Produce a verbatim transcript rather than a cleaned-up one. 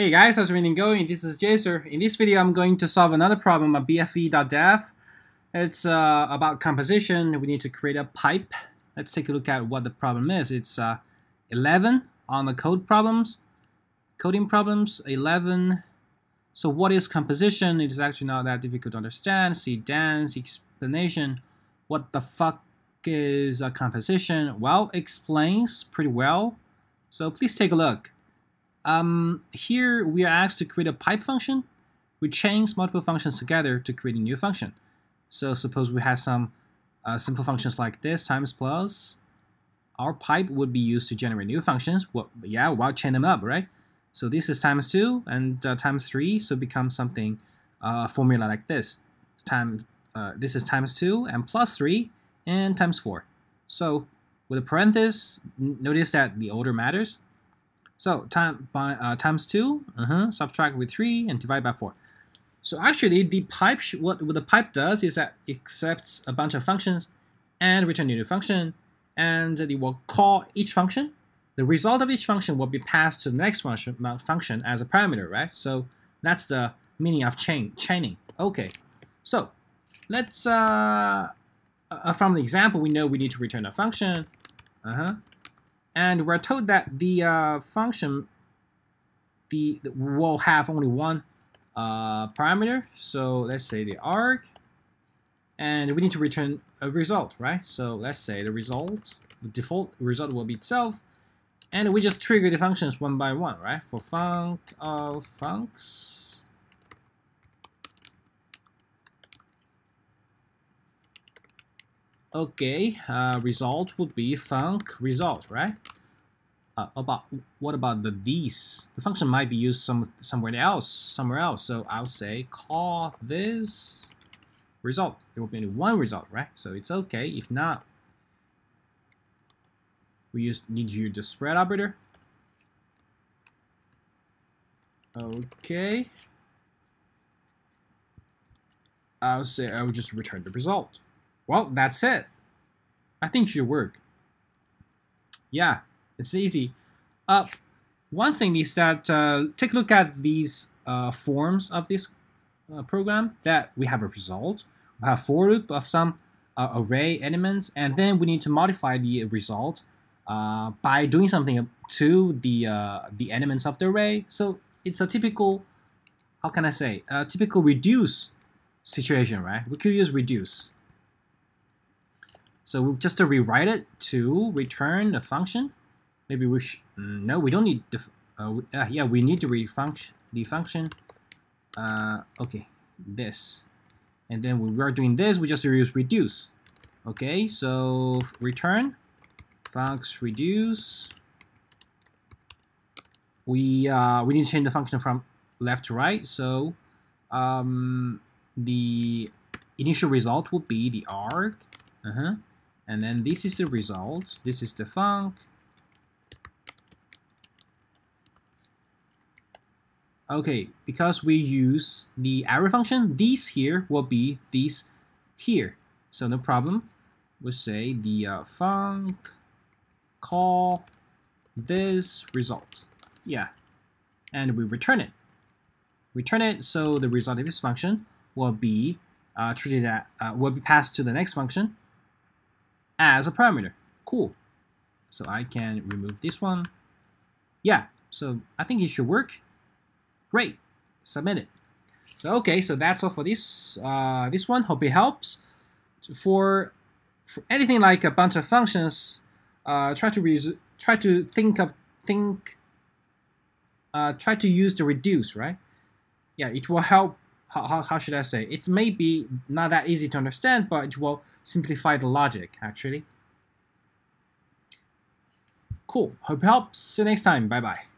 Hey guys, how's everything going? This is JSer. In this video, I'm going to solve another problem at bigfrontend dot dev. It's uh, about composition. We need to create a pipe. Let's take a look at what the problem is. It's uh, eleven on the code problems, coding problems, eleven. So what is composition? It is actually not that difficult to understand. See Dan's explanation. What the fuck is a composition? Well, explains pretty well. So please take a look. Um, here we are asked to create a pipe function. We chains multiple functions together to create a new function. So suppose we had some uh, simple functions like this, times plus. Our pipe would be used to generate new functions. Well, yeah, we'll chain them up, right? So this is times two and uh, times three, so it becomes something, uh, a formula like this. Time, uh, this is times two and plus three and times four. So with a parenthesis, notice that the order matters. So time by uh, times two, uh-huh, subtract with three, and divide by four. So actually, the pipe sh what, what the pipe does is that it accepts a bunch of functions and return a new function, and it will call each function. The result of each function will be passed to the next function function as a parameter, right? So that's the meaning of chain chaining. Okay, so let's uh, uh, from the example we know we need to return a function. Uh huh. And we're told that the uh, function the, the will have only one uh, parameter. So let's say the arg, and we need to return a result, right? So let's say the result, the default result will be itself, and we just trigger the functions one by one, right? For func of funcs, okay, uh, result would be func result, right? Uh, about what about the these? The function might be used some somewhere else, somewhere else. So I'll say call this result. There will be only one result, right? So it's okay. If not, we just need to use the spread operator. Okay. I'll say I will just return the result. Well, that's it. I think it should work. Yeah, it's easy. Uh, one thing is that uh, take a look at these uh, forms of this uh, program, that we have a result, we have for loop of some uh, array elements, and then we need to modify the result uh, by doing something to the, uh, the elements of the array. So it's a typical, how can I say, a typical reduce situation, right? We could use reduce. So just to rewrite it to return the function, maybe we sh no we don't need the uh, we, uh, yeah we need to read function the function uh, okay this, and then when we are doing this we just use reduce. Okay, so return func reduce. We uh, we need to change the function from left to right. So um, the initial result would be the arg. Uh huh. And then this is the result, this is the func. Okay, because we use the arrow function, these here will be these here. So no problem. We'll say the uh, func call this result. Yeah. And we return it. Return it, so the result of this function will be uh, treated at, uh, will be passed to the next function as a parameter. Cool. So I can remove this one. Yeah, so I think it should work. Great. Submit it. So okay, so that's all for this uh, this one. Hope it helps. For for anything like a bunch of functions, uh, try to res try to think of think uh, try to use the reduce, right? Yeah, it will help. How, how, how should I say? It's maybe not that easy to understand, but it will simplify the logic, actually. Cool. Hope it helps. See you next time. Bye-bye.